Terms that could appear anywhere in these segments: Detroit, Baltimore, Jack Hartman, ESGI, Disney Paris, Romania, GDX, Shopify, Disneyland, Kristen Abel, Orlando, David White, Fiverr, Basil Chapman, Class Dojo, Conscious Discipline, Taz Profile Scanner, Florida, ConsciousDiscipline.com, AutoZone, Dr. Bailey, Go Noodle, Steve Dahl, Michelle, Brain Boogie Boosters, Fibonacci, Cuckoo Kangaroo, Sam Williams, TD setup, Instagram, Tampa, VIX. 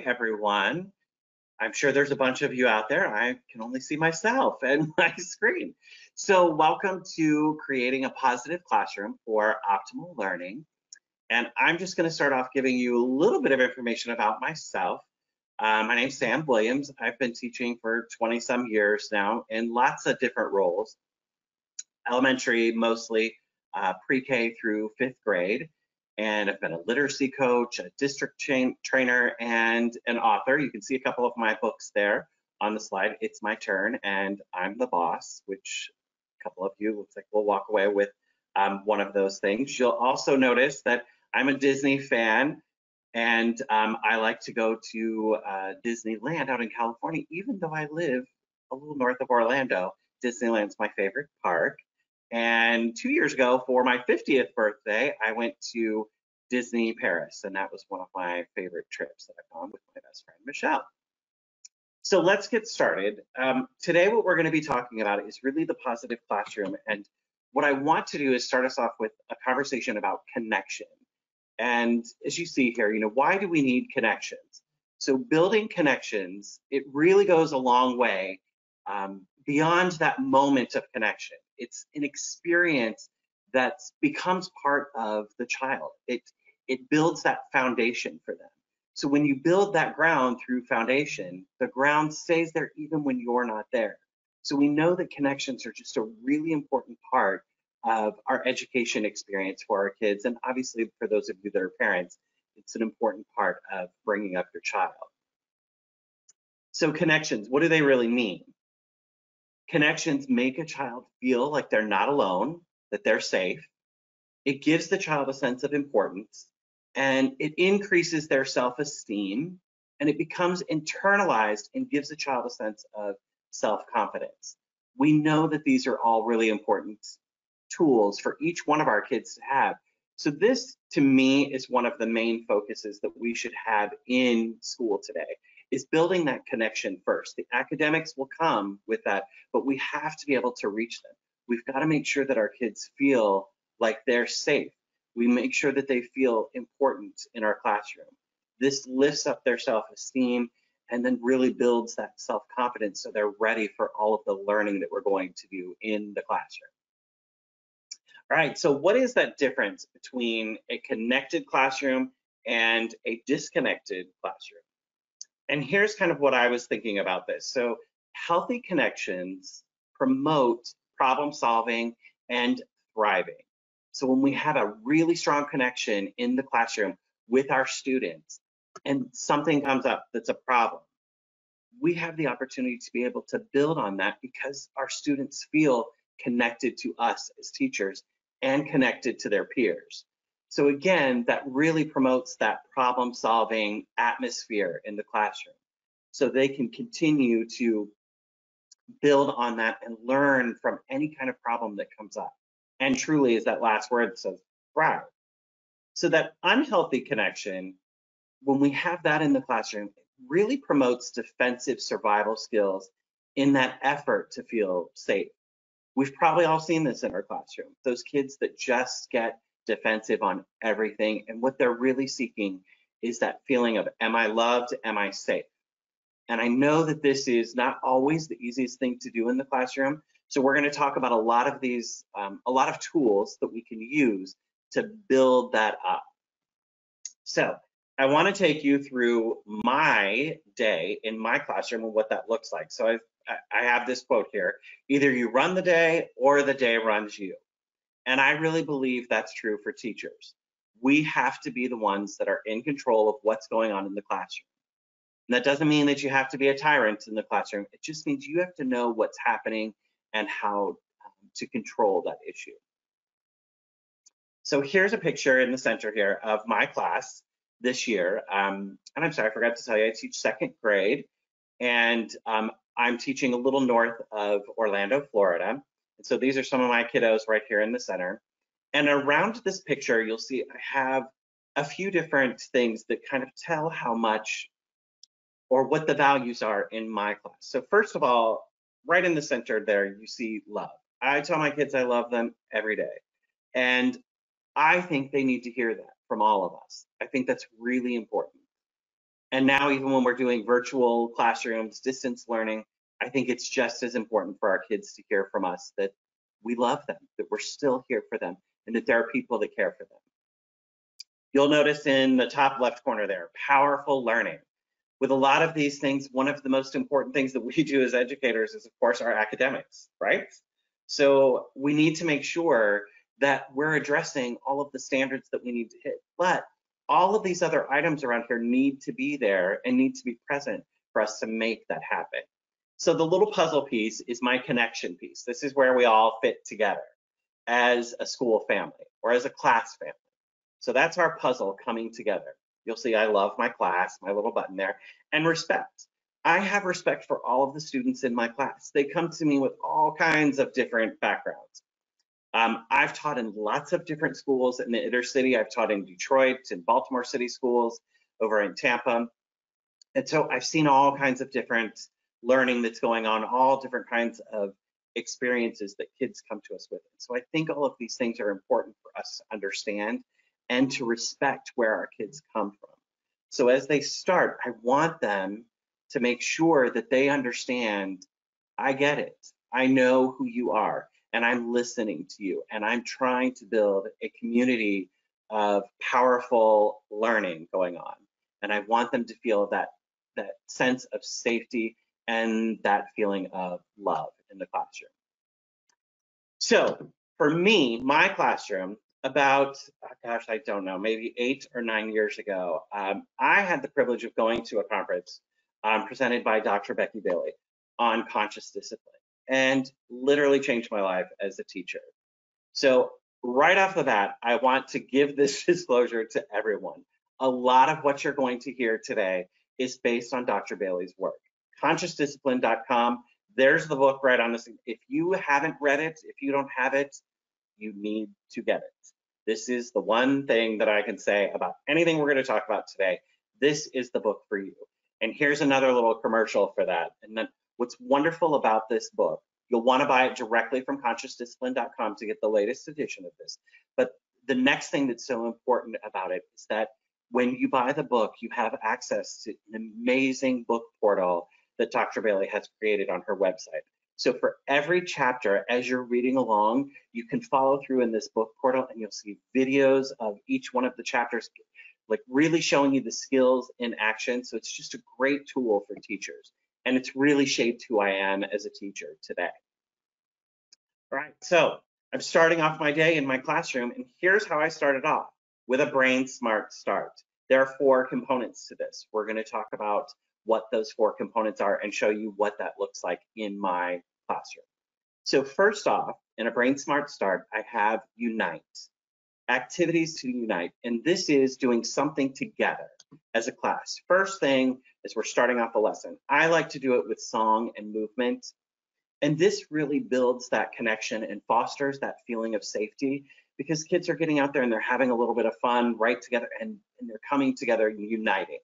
enjoy, everyone. I'm sure there's a bunch of you out there. I can only see myself and my screen. So welcome to Creating a Positive Classroom for Optimal Learning. And I'm just going to start off giving you a little bit of information about myself. My name's Sam Williams. I've been teaching for 20 some years now in lots of different roles. Elementary, mostly pre-K through 5th grade. And I've been a literacy coach, a district trainer, and an author. You can see a couple of my books there on the slide. It's My Turn and I'm the Boss, which a couple of you looks like will walk away with one of those things. You'll also notice that I'm a Disney fan, and I like to go to Disneyland out in California, even though I live a little north of Orlando. Disneyland's my favorite park. And 2 years ago, for my 50th birthday, I went to Disney Paris, and that was one of my favorite trips that I've gone with my best friend, Michelle. So let's get started. Today, what we're going to be talking about is really the positive classroom. And what I want to do is start us off with a conversation about connection. And as you see here, you know, why do we need connections? So building connections, it really goes a long way beyond that moment of connection. It's an experience that becomes part of the child. It builds that foundation for them. So when you build that ground through foundation, the ground stays there even when you're not there. So we know that connections are just a really important part of our education experience for our kids. And obviously for those of you that are parents, it's an important part of bringing up your child. So connections, what do they really mean? Connections make a child feel like they're not alone, that they're safe. It gives the child a sense of importance, and it increases their self-esteem, and it becomes internalized and gives the child a sense of self-confidence. We know that these are all really important tools for each one of our kids to have. So this, to me, is one of the main focuses that we should have in school today, is building that connection first. The academics will come with that, but we have to be able to reach them. We've got to make sure that our kids feel like they're safe. We make sure that they feel important in our classroom. This lifts up their self-esteem and then really builds that self-confidence so they're ready for all of the learning that we're going to do in the classroom. All right, so what is that difference between a connected classroom and a disconnected classroom? And here's kind of what I was thinking about this. So healthy connections promote problem solving and thriving. So when we have a really strong connection in the classroom with our students and something comes up that's a problem, we have the opportunity to be able to build on that because our students feel connected to us as teachers and connected to their peers. So again, that really promotes that problem-solving atmosphere in the classroom. So they can continue to build on that and learn from any kind of problem that comes up. And truly, as that last word says, thrive. So that unhealthy connection, when we have that in the classroom, it really promotes defensive survival skills in that effort to feel safe. We've probably all seen this in our classroom, those kids that just get defensive on everything, and what they're really seeking is that feeling of, am I loved, am I safe? And I know that this is not always the easiest thing to do in the classroom, so we're going to talk about a lot of these, a lot of tools that we can use to build that up. So I want to take you through my day in my classroom and what that looks like. So I have this quote here, either you run the day or the day runs you. And I really believe that's true for teachers. We have to be the ones that are in control of what's going on in the classroom. And that doesn't mean that you have to be a tyrant in the classroom. It just means you have to know what's happening and how to control that issue. So here's a picture in the center here of my class this year. And I'm sorry, I forgot to tell you, I teach 2nd grade. And I'm teaching a little north of Orlando, Florida. So these are some of my kiddos right here in the center. And around this picture, you'll see I have a few different things that kind of tell how much or what the values are in my class. So first of all, right in the center there, you see love. I tell my kids I love them every day. And I think they need to hear that from all of us. I think that's really important. And now even when we're doing virtual classrooms, distance learning, I think it's just as important for our kids to hear from us that we love them, that we're still here for them, and that there are people that care for them. You'll notice in the top left corner there, powerful learning. With a lot of these things, one of the most important things that we do as educators is, of course, our academics, right? So we need to make sure that we're addressing all of the standards that we need to hit, but all of these other items around here need to be there and need to be present for us to make that happen. So the little puzzle piece is my connection piece. This is where we all fit together as a school family or as a class family. So that's our puzzle coming together. You'll see I love my class, my little button there, and respect. I have respect for all of the students in my class. They come to me with all kinds of different backgrounds. I've taught in lots of different schools in the inner city. I've taught in Detroit, in Baltimore City schools, over in Tampa. And so I've seen all kinds of different learning that's going on, all different kinds of experiences that kids come to us with. So I think all of these things are important for us to understand and to respect where our kids come from. So as they start, I want them to make sure that they understand, I get it, I know who you are, and I'm listening to you, and I'm trying to build a community of powerful learning going on. And I want them to feel that sense of safety and that feeling of love in the classroom. So for me, my classroom, about, gosh, I don't know, maybe 8 or 9 years ago, I had the privilege of going to a conference presented by Dr. Bailey on conscious discipline, and literally changed my life as a teacher. So right off the bat, I want to give this disclosure to everyone. A lot of what you're going to hear today is based on Dr. Bailey's work. ConsciousDiscipline.com, there's the book right on this. If you haven't read it, if you don't have it, you need to get it. This is the one thing that I can say about anything we're going to talk about today. This is the book for you. And here's another little commercial for that. And then what's wonderful about this book, you'll want to buy it directly from ConsciousDiscipline.com to get the latest edition of this. But the next thing that's so important about it is that when you buy the book, you have access to an amazing book portal that Dr. Bailey has created on her website. So for every chapter, as you're reading along, you can follow through in this book portal, and you'll see videos of each one of the chapters, like really showing you the skills in action. So it's just a great tool for teachers, and it's really shaped who I am as a teacher today. All right, so I'm starting off my day in my classroom, and here's how I started off, with a brain smart start. There are 4 components to this. We're going to talk about what those 4 components are and show you what that looks like in my classroom. So first off, in a Brain Smart Start, I have Unite, activities to unite. And this is doing something together as a class. First thing is we're starting off a lesson. I like to do it with song and movement. And this really builds that connection and fosters that feeling of safety, because kids are getting out there and they're having a little bit of fun right together, and they're coming together and uniting.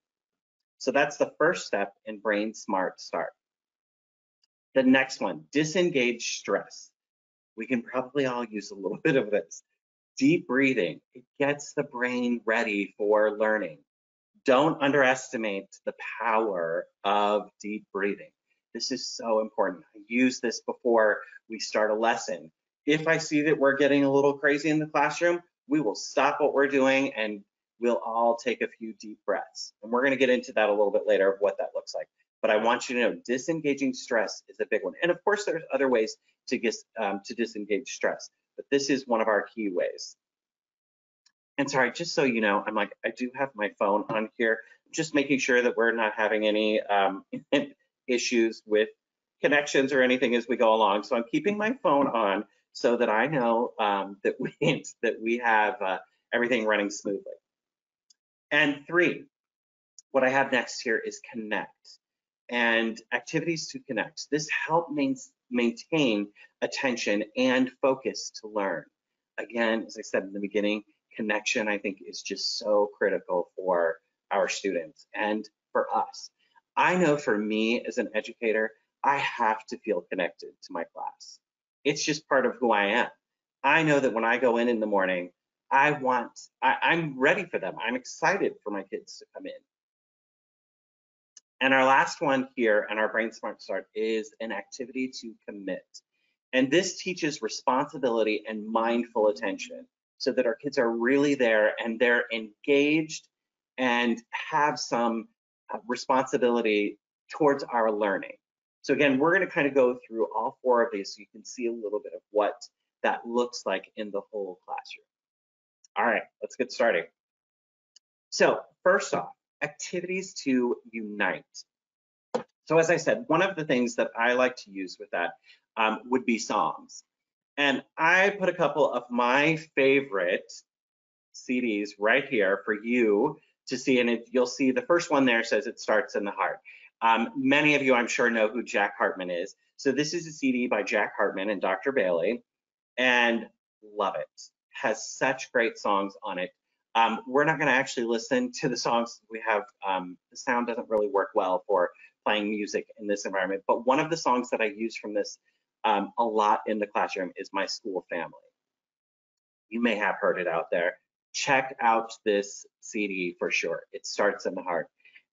So that's the first step in Brain Smart Start. The next one, disengage stress. We can probably all use a little bit of this. Deep breathing, it gets the brain ready for learning. Don't underestimate the power of deep breathing. This is so important. I use this before we start a lesson. If I see that we're getting a little crazy in the classroom, we will stop what we're doing and we'll all take a few deep breaths. And we're gonna get into that a little bit later of what that looks like. But I want you to know disengaging stress is a big one. And of course, there's other ways to disengage stress, but this is one of our key ways. And sorry, just so you know, I'm like, I do have my phone on here, just making sure that we're not having any issues with connections or anything as we go along. So I'm keeping my phone on so that I know that we have everything running smoothly. And 3, what I have next here is connect, and activities to connect. This helps maintain attention and focus to learn. Again, as I said in the beginning, connection I think is just so critical for our students and for us. I know for me as an educator, I have to feel connected to my class. It's just part of who I am. I know that when I go in the morning, I'm ready for them. I'm excited for my kids to come in. And our last one here on our Brain Smart Start is an activity to commit. And this teaches responsibility and mindful attention so that our kids are really there and they're engaged and have some responsibility towards our learning. So again, we're going to kind of go through all four of these so you can see a little bit of what that looks like in the whole classroom. All right, let's get started. So first off, activities to unite. So as I said, one of the things that I like to use with that would be songs. And I put a couple of my favorite CDs right here for you to see. And you'll see the first one there says "It Starts in the Heart." Many of you, I'm sure, know who Jack Hartman is. So this is a CD by Jack Hartman and Dr. Bailey, and love it. Has such great songs on it. We're not going to actually listen to the songs we have. The sound doesn't really work well for playing music in this environment. But one of the songs that I use from this a lot in the classroom is "My School Family." You may have heard it out there. Check out this CD for sure. "It Starts in the Heart."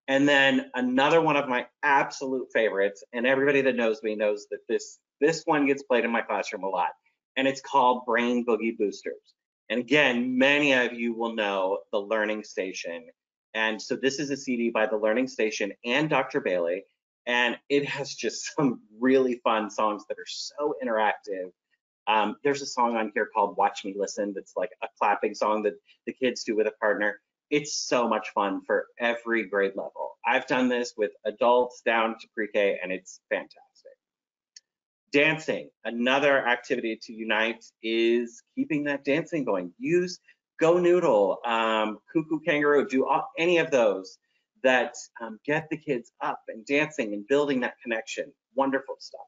And then another one of my absolute favorites, and everybody that knows me knows that this one gets played in my classroom a lot, and it's called Brain Boogie Boosters. And again, many of you will know The Learning Station. And so this is a CD by The Learning Station and Dr. Bailey, and it has just some really fun songs that are so interactive. There's a song on here called "Watch Me Listen" that's like a clapping song that the kids do with a partner. It's so much fun for every grade level. I've done this with adults down to pre-K, and it's fantastic. Dancing, another activity to unite, is keeping that dancing going. Use Go Noodle, Cuckoo Kangaroo, do any of those that get the kids up and dancing and building that connection. Wonderful stuff.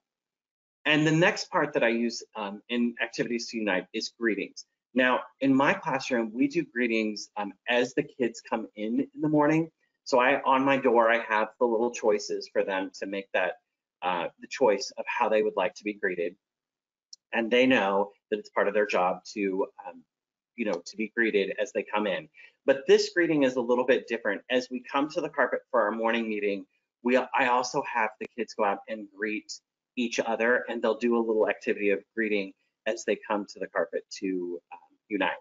And the next part that I use in activities to unite is greetings. Now, in my classroom, we do greetings as the kids come in the morning. So on my door, I have the little choices for them to make that the choice of how they would like to be greeted. And they know that it's part of their job to, to be greeted as they come in. But this greeting is a little bit different. As we come to the carpet for our morning meeting, I also have the kids go out and greet each other, and they'll do a little activity of greeting as they come to the carpet to unite.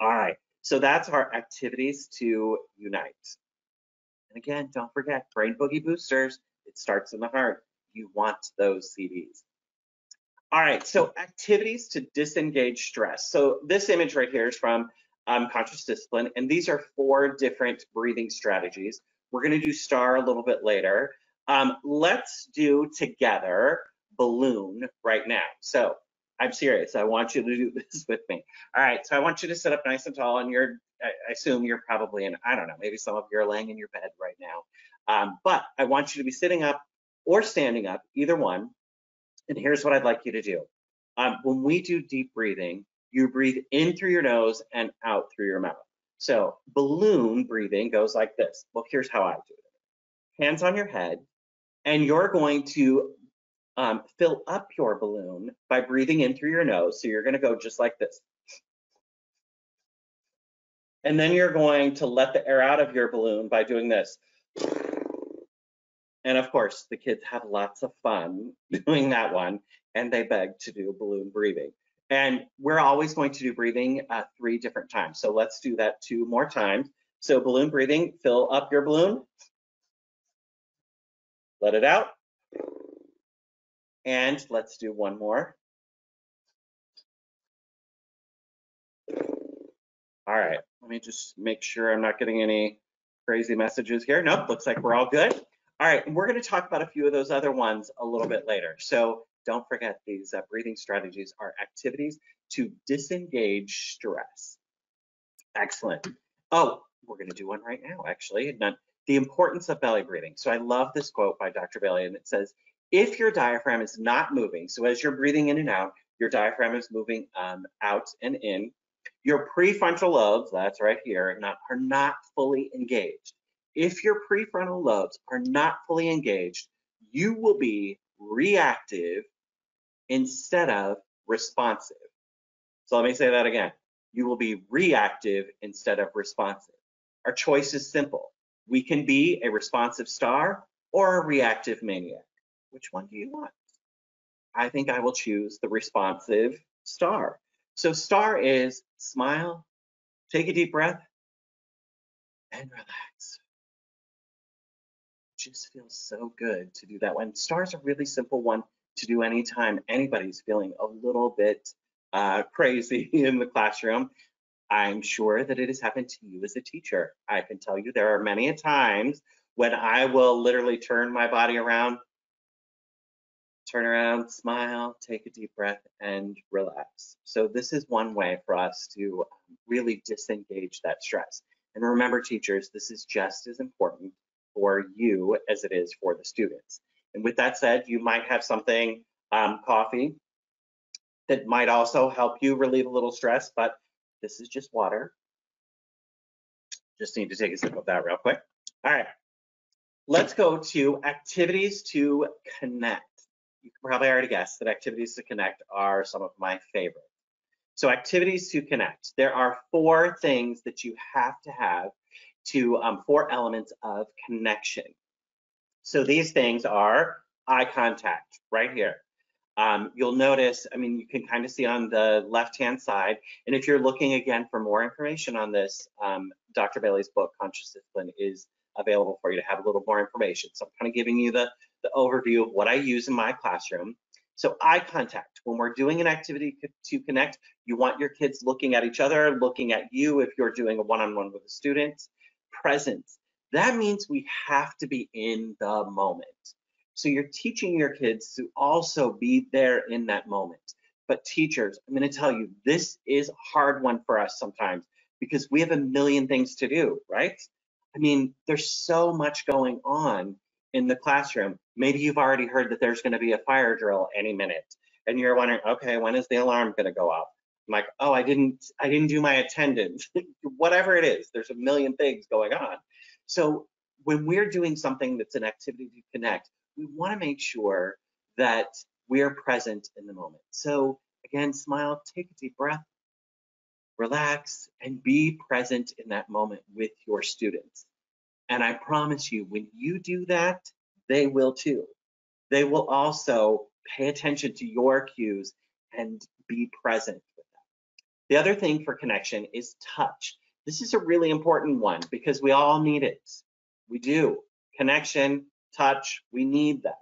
All right, so that's our activities to unite. And again, don't forget, Brain Boogie Boosters, "It Starts in the Heart." You want those CDs. All right, so activities to disengage stress. So this image right here is from Conscious Discipline, and these are 4 different breathing strategies. We're gonna do STAR a little bit later. Let's do together balloon right now. So I'm serious. I want you to do this with me. All right. So I want you to sit up nice and tall, and I assume you're probably in, I don't know, maybe some of you are laying in your bed right now. But I want you to be sitting up or standing up, either one. And here's what I'd like you to do. When we do deep breathing, you breathe in through your nose and out through your mouth. So balloon breathing goes like this. Well, here's how I do it. Hands on your head. And you're going to fill up your balloon by breathing in through your nose. So you're going to go just like this. And then you're going to let the air out of your balloon by doing this. And of course, the kids have lots of fun doing that one, and they beg to do balloon breathing. And we're always going to do breathing 3 different times. So let's do that 2 more times. So balloon breathing, fill up your balloon. Let it out. And let's do one more. All right, let me just make sure I'm not getting any crazy messages here. Nope, looks like we're all good. All right, and we're going to talk about a few of those other ones a little bit later. So don't forget, these breathing strategies are activities to disengage stress. Excellent. Oh, we're going to do one right now, actually. The importance of belly breathing. So I love this quote by Dr. Bailey, and it says, if your diaphragm is not moving, so as you're breathing in and out, your diaphragm is moving out and in, your prefrontal lobes, that's right here, are not fully engaged. If your prefrontal lobes are not fully engaged, you will be reactive instead of responsive. So let me say that again. You will be reactive instead of responsive. Our choice is simple. We can be a responsive star or a reactive maniac. Which one do you want? I think I will choose the responsive star. So star is smile, take a deep breath, and relax. It just feels so good to do that one. Star's a really simple one to do anytime anybody's feeling a little bit crazy in the classroom. I'm sure that it has happened to you as a teacher. I can tell you there are many a times when I will literally turn my body around, turn around, smile, take a deep breath, and relax. So this is one way for us to really disengage that stress. And remember, teachers, this is just as important for you as it is for the students. And with that said, you might have something, coffee, that might also help you relieve a little stress, but this is just water. Just need to take a sip of that real quick. All right, let's go to activities to connect. You can probably already guess that activities to connect are some of my favorites. So activities to connect. There are four things that you have to have to, four elements of connection. So these things are eye contact right here. You'll notice, I mean, you can kind of see on the left-hand side, and if you're looking again for more information on this, Dr. Bailey's book, Conscious Discipline, is available for you to have a little more information. So I'm kind of giving you the overview of what I use in my classroom. So eye contact, when we're doing an activity to connect, you want your kids looking at each other, looking at you if you're doing a one-on-one with a student. Presence, that means we have to be in the moment. So you're teaching your kids to also be there in that moment. But teachers, I'm going to tell you, this is a hard one for us sometimes because we have a million things to do, right? I mean, there's so much going on in the classroom. Maybe you've already heard that there's going to be a fire drill any minute, and you're wondering, okay, when is the alarm going to go off? I'm like, oh, I didn't do my attendance. Whatever it is, there's a million things going on. So when we're doing something that's an activity to connect, we want to make sure that we are present in the moment. So again, smile, take a deep breath, relax, and be present in that moment with your students. And I promise you, when you do that, they will too. They will also pay attention to your cues and be present with them. The other thing for connection is touch. This is a really important one because we all need it. We do. Connection, touch, we need that.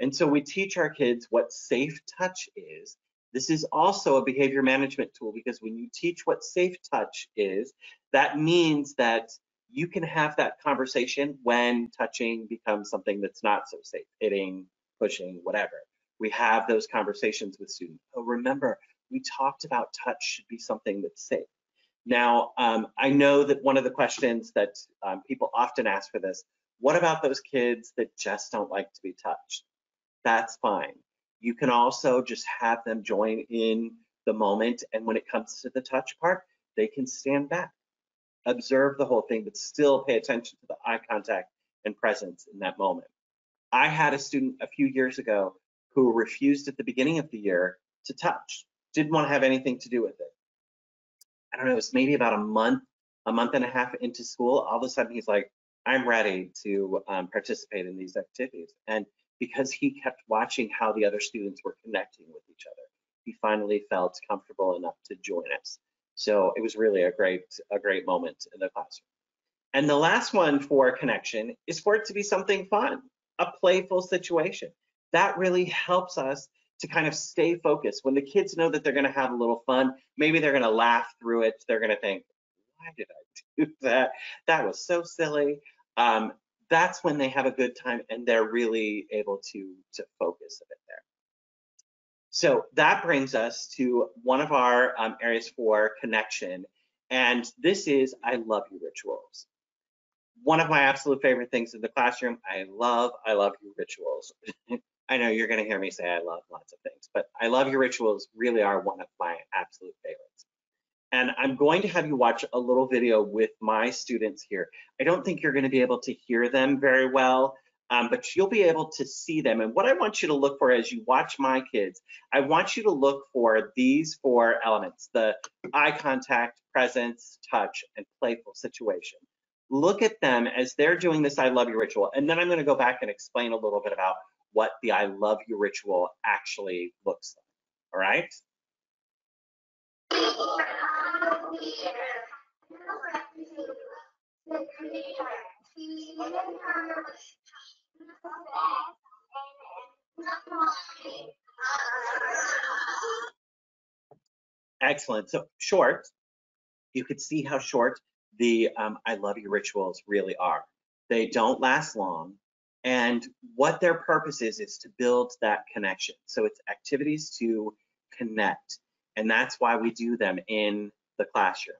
And so we teach our kids what safe touch is. This is also a behavior management tool because when you teach what safe touch is, that means that you can have that conversation when touching becomes something that's not so safe, hitting, pushing, whatever. We have those conversations with students. So remember, we talked about touch should be something that's safe. Now, I know that one of the questions that people often ask for this, what about those kids that just don't like to be touched? That's fine. You can also just have them join in the moment, and when it comes to the touch part, they can stand back, observe the whole thing, but still pay attention to the eye contact and presence in that moment. I had a student a few years ago who refused at the beginning of the year to touch, didn't want to have anything to do with it. I don't know, it was maybe about a month and a half into school, all of a sudden he's like, I'm ready to participate in these activities. And because he kept watching how the other students were connecting with each other, he finally felt comfortable enough to join us. So it was really a great moment in the classroom. And the last one for connection is for it to be something fun, a playful situation. That really helps us to kind of stay focused. When the kids know that they're gonna have a little fun, maybe they're gonna laugh through it, they're gonna think, why did I do that? That was so silly. That's when they have a good time and they're really able to focus a bit there. So that brings us to one of our areas for connection, and this is I love you rituals. One of my absolute favorite things in the classroom, I love you rituals. I know you're gonna hear me say I love lots of things, but I love you rituals really are one of my absolute favorites. And I'm going to have you watch a little video with my students here. I don't think you're going to be able to hear them very well, but you'll be able to see them. And what I want you to look for as you watch my kids, I want you to look for these four elements: the eye contact, presence, touch, and playful situation. look at them as they're doing this I love you ritual. And then I'm going to go back and explain a little bit about what the I love you ritual actually looks like. All right? Excellent. So short, you could see how short the I love you rituals really are. They don't last long, and what their purpose is to build that connection. So it's activities to connect, and that's why we do them in the classroom.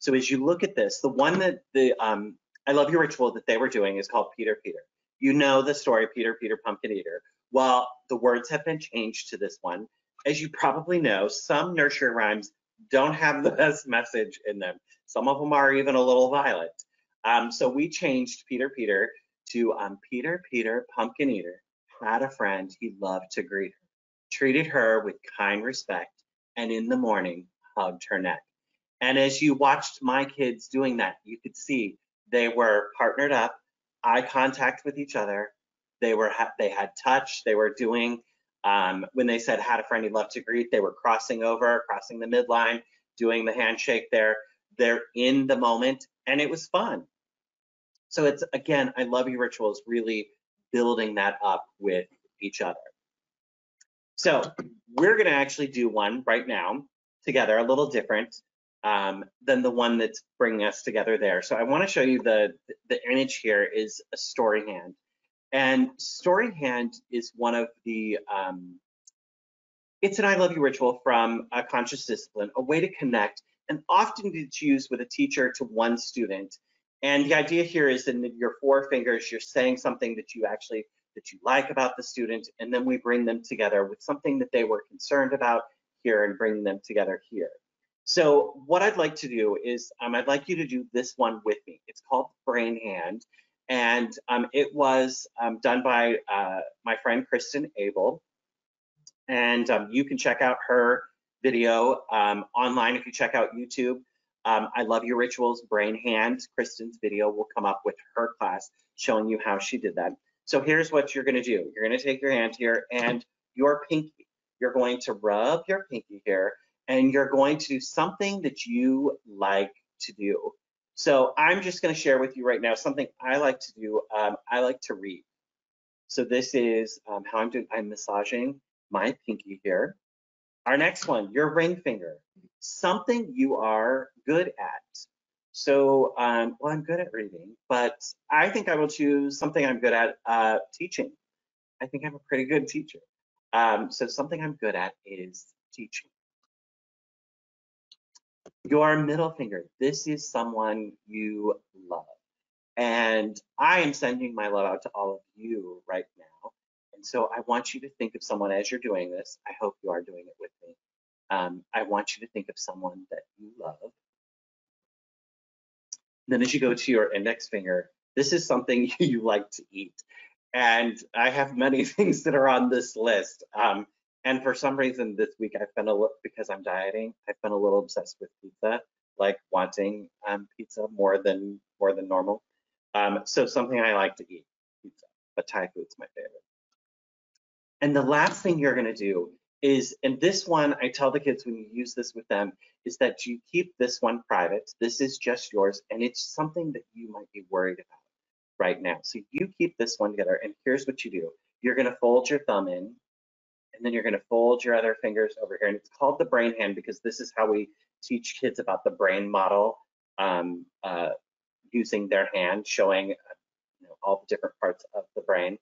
So as you look at this, the one that the I love you ritual that they were doing is called Peter Peter. You know the story, Peter Peter Pumpkin Eater. Well, the words have been changed to this one. As you probably know, some nursery rhymes don't have the best message in them. Some of them are even a little violent. So we changed Peter Peter to Peter Peter Pumpkin Eater had a friend he loved to greet her, treated her with kind respect, and in the morning hugged her neck. And as you watched my kids doing that, you could see they were partnered up, eye contact with each other. They had touch. They were doing, when they said had a friend he loved to greet, they were crossing over, crossing the midline, doing the handshake there. They're in the moment, and it was fun. So it's, again, I love you rituals, really building that up with each other. So we're going to actually do one right now together, a little different than the one that's bringing us together there. So I want to show you the image here is a story hand. And story hand is one of the, it's an I love you ritual from a Conscious Discipline, a way to connect, and often it's used with a teacher to one student. And the idea here is that in your four fingers, you're saying something that you actually, that you like about the student, and then we bring them together with something that they were concerned about here and bring them together here. So what I'd like to do is, I'd like you to do this one with me. It's called Brain Hand. And it was done by my friend Kristen Abel, and you can check out her video online if you check out YouTube. I love your rituals, Brain Hand. Kristen's video will come up with her class showing you how she did that. So here's what you're going to do. You're going to take your hand here and your pinky. You're going to rub your pinky here, and you're going to do something that you like to do. So I'm just going to share with you right now something I like to do. I like to read. So this is how I'm doing. I'm massaging my pinky here. Our next one, your ring finger, something you are good at. So well, I'm good at reading, but I think I will choose something I'm good at teaching. I think I'm a pretty good teacher. So something I'm good at is teaching. Your middle finger, this is someone you love. And I am sending my love out to all of you right now. And so I want you to think of someone as you're doing this. I hope you are doing it with me. I want you to think of someone that you love. Then as you go to your index finger, this is something you like to eat. And I have many things that are on this list. And for some reason this week I've been a little, because I'm dieting, I've been a little obsessed with pizza, like wanting pizza more than normal. So something I like to eat, pizza, but Thai food's my favorite. And the last thing you're gonna do is, and this one I tell the kids when you use this with them, is that you keep this one private. This is just yours, and it's something that you might be worried about right now. So you keep this one together, and here's what you do. You're gonna fold your thumb in, and then you're going to fold your other fingers over here. And it's called the brain hand because this is how we teach kids about the brain model, using their hand, showing all the different parts of the brain.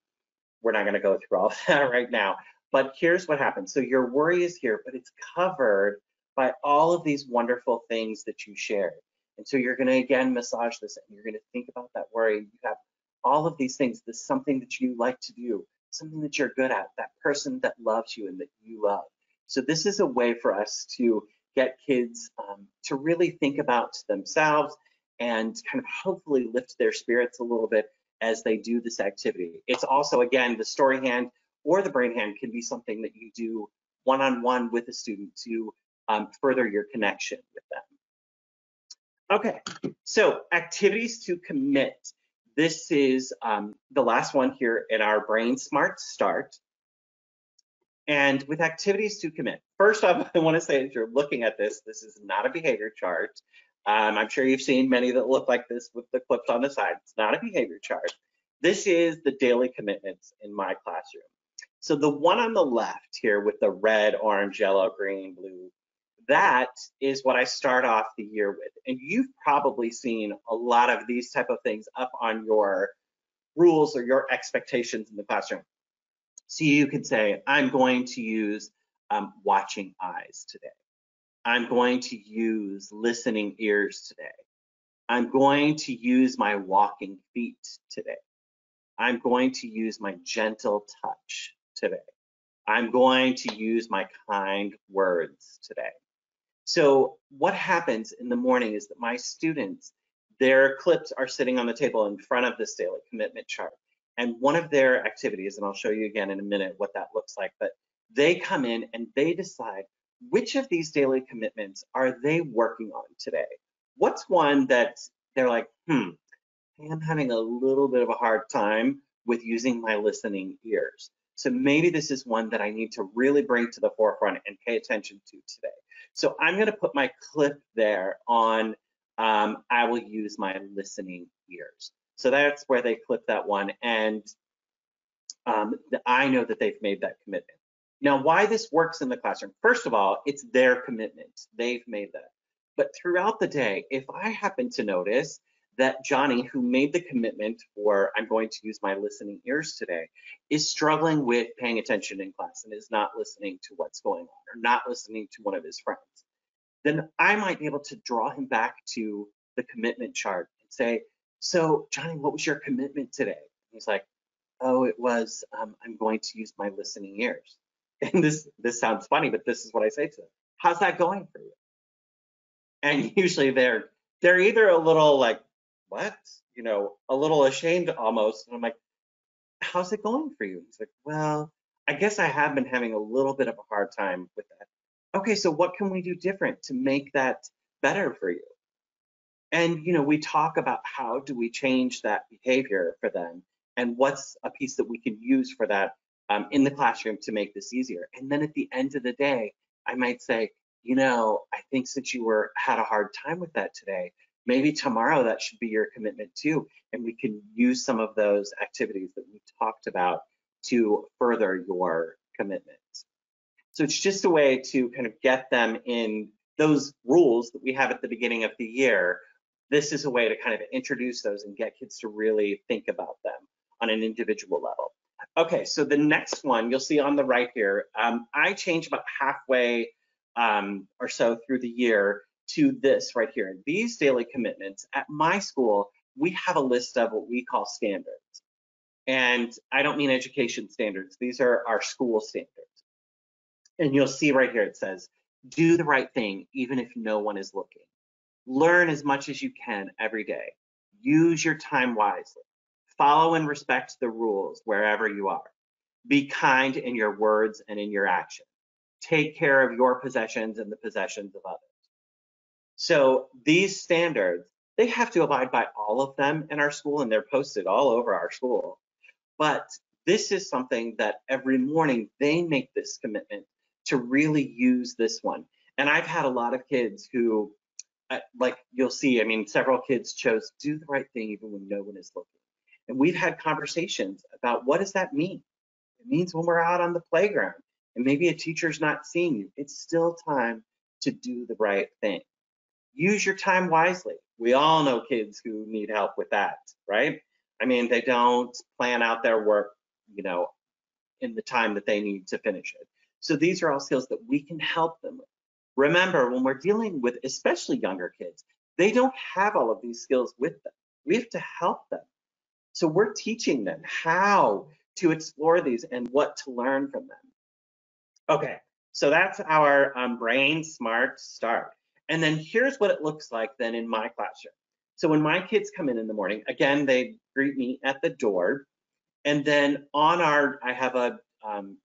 We're not going to go through all of that right now, but here's what happens. So your worry is here, but it's covered by all of these wonderful things that you shared. And so you're going to, again, massage this, and you're going to think about that worry. You have all of these things. This is something that you like to do, something that you're good at, that person that loves you and that you love. So this is a way for us to get kids to really think about themselves and kind of hopefully lift their spirits a little bit as they do this activity. It's also, again, the story hand or the brain hand can be something that you do one-on-one with a student to further your connection with them. Okay, so activities to commit. This is the last one here in our Brain Smart Start. And with activities to commit, first off, I want to say, as you're looking at this, this is not a behavior chart. I'm sure you've seen many that look like this with the clips on the side. It's not a behavior chart. This is the daily commitments in my classroom. So the one on the left here with the red, orange, yellow, green, blue, that is what I start off the year with. And you've probably seen a lot of these type of things up on your rules or your expectations in the classroom. So you could say, I'm going to use watching eyes today. I'm going to use listening ears today. I'm going to use my walking feet today. I'm going to use my gentle touch today. I'm going to use my kind words today. So what happens in the morning is that my students, their clips are sitting on the table in front of this daily commitment chart. And one of their activities, and I'll show you again in a minute what that looks like, but they come in and they decide which of these daily commitments are they working on today? What's one that they're like, I'm having a little bit of a hard time with using my listening ears. So maybe this is one that I need to really bring to the forefront and pay attention to today. So I'm going to put my clip there on, I will use my listening ears. So that's where they clip that one, and I know that they've made that commitment. Now, why this works in the classroom? First of all, it's their commitment. They've made that. But throughout the day, if I happen to notice that Johnny, who made the commitment for I'm going to use my listening ears today, is struggling with paying attention in class and is not listening to what's going on or not listening to one of his friends, then I might be able to draw him back to the commitment chart and say, so Johnny, what was your commitment today? And he's like, oh, it was, I'm going to use my listening ears. And this sounds funny, but this is what I say to them. How's that going for you? And usually they're either a little like, what? You know, a little ashamed almost. And I'm like, how's it going for you? And he's like, well, I guess I have been having a little bit of a hard time with that. Okay, so what can we do different to make that better for you? And, you know, we talk about how do we change that behavior for them and what's a piece that we can use for that in the classroom to make this easier. And then at the end of the day, I might say, you know, I think since you had a hard time with that today, maybe tomorrow that should be your commitment too, and we can use some of those activities that we talked about to further your commitment. So it's just a way to kind of get them in those rules that we have at the beginning of the year. This is a way to kind of introduce those and get kids to really think about them on an individual level. Okay, so the next one you'll see on the right here, I change about halfway or so through the year to this right here. These daily commitments at my school, we have a list of what we call standards. And I don't mean education standards. These are our school standards. And you'll see right here, it says, do the right thing, even if no one is looking. Learn as much as you can every day. Use your time wisely. Follow and respect the rules wherever you are. Be kind in your words and in your action. Take care of your possessions and the possessions of others. So these standards, they have to abide by all of them in our school, and they're posted all over our school. But this is something that every morning they make this commitment to really use this one. And I've had a lot of kids who, like you'll see, I mean, several kids chose do the right thing even when no one is looking. And we've had conversations about what does that mean? It means when we're out on the playground and maybe a teacher's not seeing you, it's still time to do the right thing. Use your time wisely. We all know kids who need help with that, right? I mean, they don't plan out their work, you know, in the time that they need to finish it. So these are all skills that we can help them with. Remember, when we're dealing with especially younger kids, they don't have all of these skills with them. We have to help them. So we're teaching them how to explore these and what to learn from them. Okay, so that's our Brain Smart Start. And then here's what it looks like then in my classroom. So when my kids come in the morning, again, they greet me at the door. And then on our, I have a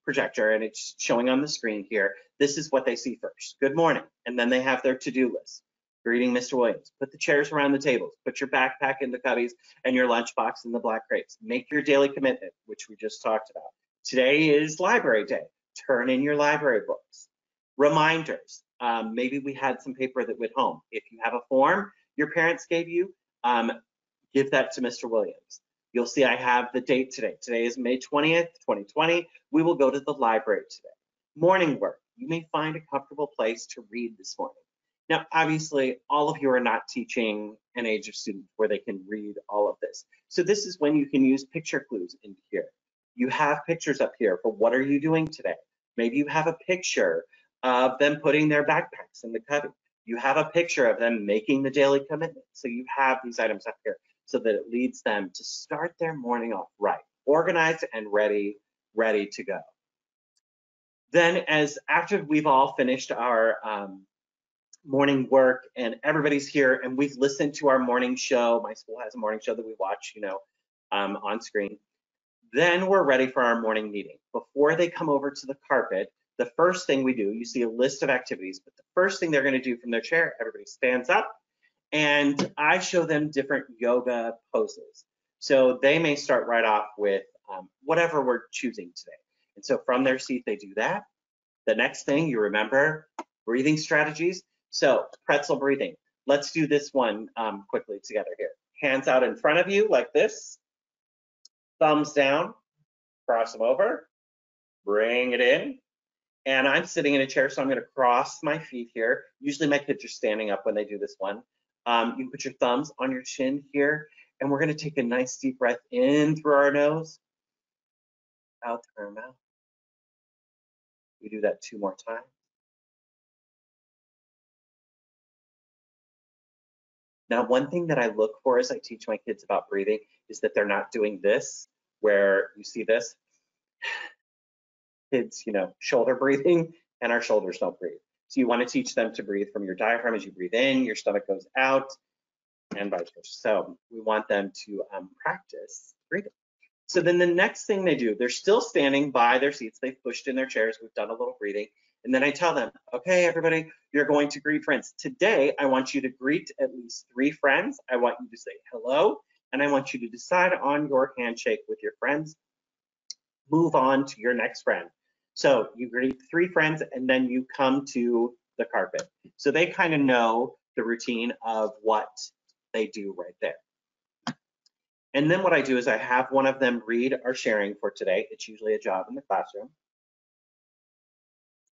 projector and it's showing on the screen here. This is what they see first. Good morning. And then they have their to-do list. greeting Mr. Williams, put the chairs around the tables, put your backpack in the cubbies and your lunchbox in the black crates. Make your daily commitment, which we just talked about. Today is library day. Turn in your library books. Reminders. Maybe we had some paper that went home. If you have a form your parents gave you, give that to Mr. Williams. You'll see I have the date today. Today is May 20th, 2020. We will go to the library today. Morning work. You may find a comfortable place to read this morning. Now, obviously, all of you are not teaching an age of student where they can read all of this. So this is when you can use picture clues in here. You have pictures up here for what are you doing today? Maybe you have a picture of them putting their backpacks in the cubby. You have a picture of them making the daily commitment. So you have these items up here so that it leads them to start their morning off right, organized and ready to go. Then after we've all finished our morning work and everybody's here and we've listened to our morning show, my school has a morning show that we watch, on screen, then we're ready for our morning meeting. Before they come over to the carpet, the first thing we do, you see a list of activities, but the first thing they're gonna do from their chair, everybody stands up and I show them different yoga poses. So they may start right off with whatever we're choosing today. And so from their seat, they do that. The next thing you remember, breathing strategies. So pretzel breathing. Let's do this one quickly together here. Hands out in front of you like this. Thumbs down, cross them over, bring it in. And I'm sitting in a chair, so I'm gonna cross my feet here. Usually my kids are standing up when they do this one. You can put your thumbs on your chin here, and we're gonna take a nice deep breath in through our nose, out through our mouth. We do that 2 more times. Now, one thing that I look for as I teach my kids about breathing is that they're not doing this, where you see this. Kids, shoulder breathing, and our shoulders don't breathe. So you want to teach them to breathe from your diaphragm. As you breathe in, your stomach goes out, and vice versa. So we want them to practice breathing. So then the next thing they do, they're still standing by their seats. They've pushed in their chairs. We've done a little breathing. And then I tell them, okay, everybody, you're going to greet friends. Today, I want you to greet at least 3 friends. I want you to say hello, and I want you to decide on your handshake with your friends. Move on to your next friend. So you greet 3 friends and then you come to the carpet. So they kind of know the routine of what they do right there. And then what I do is I have one of them read our sharing for today. It's usually a job in the classroom.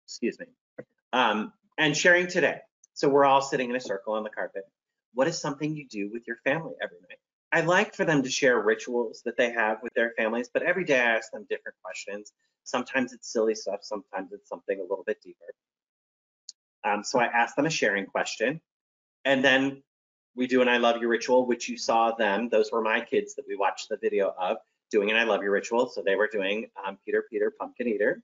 Excuse me. And sharing today. So we're all sitting in a circle on the carpet. What is something you do with your family every night? I like for them to share rituals that they have with their families, but every day I ask them different questions. Sometimes it's silly stuff, sometimes it's something a little bit deeper. So I ask them a sharing question, and then we do an I Love You ritual, which you saw them. Those were my kids that we watched the video of doing an I Love You ritual. So they were doing Peter, Peter, Pumpkin Eater.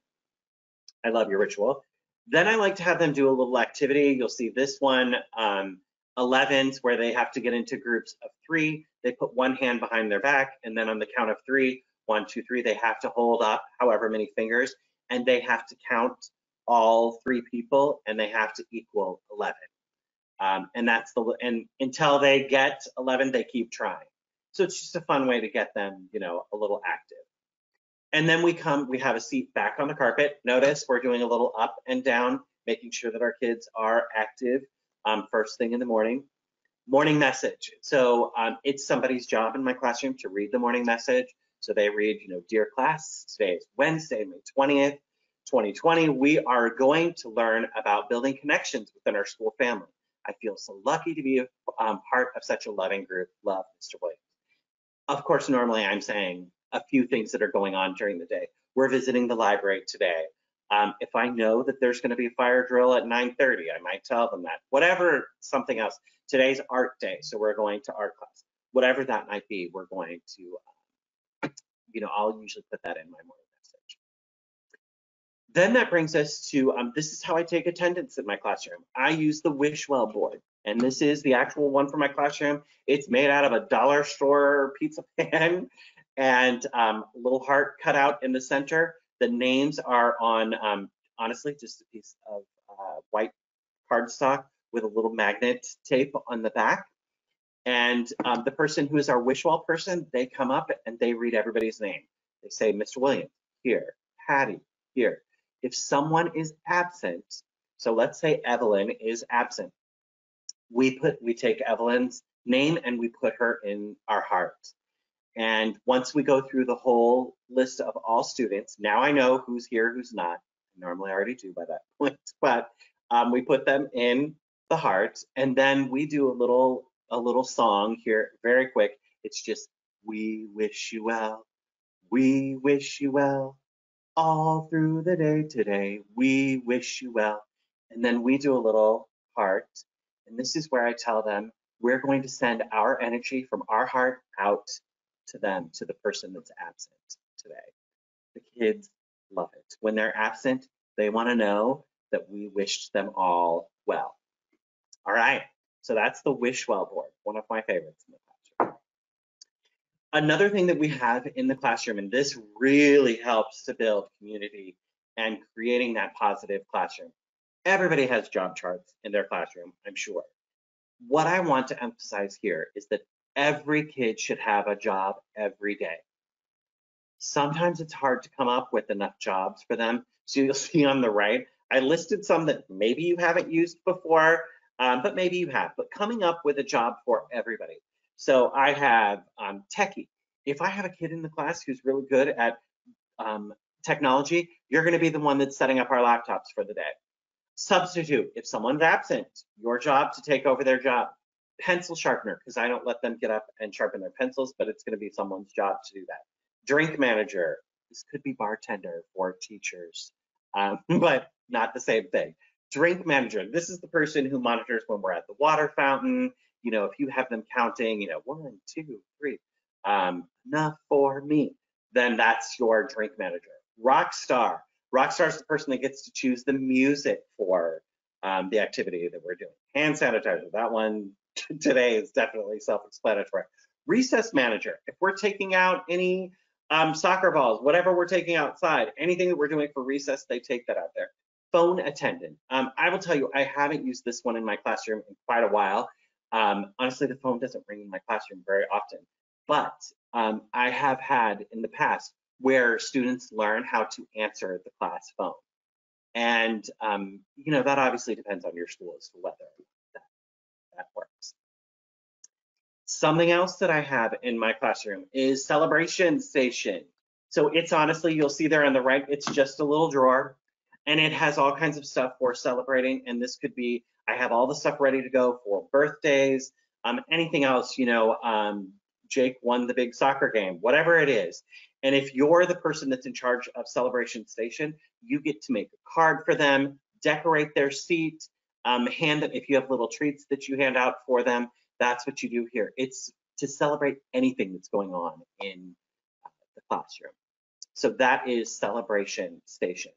I Love You ritual. Then I like to have them do a little activity. You'll see this one, 11s, where they have to get into groups of 3. They put one hand behind their back, and then on the count of 3, 1, 2, 3, they have to hold up however many fingers, and they have to count all 3 people, and they have to equal 11. And that's and until they get 11, they keep trying. So it's just a fun way to get them, a little active. And then we have a seat back on the carpet. Notice we're doing a little up and down, making sure that our kids are active. First thing in the morning. Morning message. So it's somebody's job in my classroom to read the morning message. So they read, dear class, today is Wednesday, May 20th, 2020. We are going to learn about building connections within our school family. I feel so lucky to be part of such a loving group. Love, Mr. Williams. Of course, normally I'm saying a few things that are going on during the day. We're visiting the library today. If I know that there's going to be a fire drill at 9:30, I might tell them that. Whatever, something else. Today's art day, so we're going to art class. Whatever that might be, we're going to, I'll usually put that in my morning message. Then that brings us to, this is how I take attendance in my classroom. I use the Wishwell board, and this is the actual one for my classroom. It's made out of a dollar store pizza pan and a little heart cut out in the center. The names are on, honestly, just a piece of white cardstock with a little magnet tape on the back. And the person who is our wish wall person, they come up and they read everybody's name. They say, Mr. Williams, here, Patty, here. If someone is absent, so let's say Evelyn is absent, we take Evelyn's name and we put her in our heart. And once we go through the whole list of all students, now I know who's here, who's not. Normally I already do by that point, but we put them in the heart, and then we do a little song here, very quick. It's just, we wish you well. We wish you well. All through the day today, we wish you well. And then we do a little heart. And this is where I tell them, we're going to send our energy from our heart out to them, to the person that's absent today. The kids love it. When they're absent, they want to know that we wished them all well. All right, so that's the wish well board, one of my favorites in the classroom. Another thing that we have in the classroom, and this really helps to build community and creating that positive classroom. Everybody has job charts in their classroom, I'm sure. What I want to emphasize here is that every kid should have a job every day. Sometimes it's hard to come up with enough jobs for them. So you'll see on the right, I listed some that maybe you haven't used before, but maybe you have. But coming up with a job for everybody. So I have techie. If I have a kid in the class who's really good at technology, you're going to be the one that's setting up our laptops for the day. Substitute, if someone's absent, your job to take over their job. Pencil sharpener, because I don't let them get up and sharpen their pencils, but it's going to be someone's job to do that. Drink manager, this could be bartender or teachers, but not the same thing. Drink manager, this is the person who monitors when we're at the water fountain. You know, if you have them counting, you know, 1, 2, 3, enough for me, then that's your drink manager. Rock star, rock star is the person that gets to choose the music for the activity that we're doing. Hand sanitizer, that one today is definitely self-explanatory. Recess manager, if we're taking out any soccer balls, whatever we're taking outside, anything that we're doing for recess, they take that out there. Phone attendant. I will tell you, I haven't used this one in my classroom in quite a while. Honestly, the phone doesn't ring in my classroom very often, but I have had in the past where students learn how to answer the class phone. And, you know, that obviously depends on your school as to whether that works. Something else that I have in my classroom is celebration station. So it's honestly, you'll see there on the right, it's just a little drawer and it has all kinds of stuff for celebrating. And this could be, I have all the stuff ready to go for birthdays, anything else, you know, Jake won the big soccer game, whatever it is. And if you're the person that's in charge of celebration station, you get to make a card for them, decorate their seat, hand them, if you have little treats that you hand out for them, that's what you do here. It's to celebrate anything that's going on in the classroom. So that is celebration station.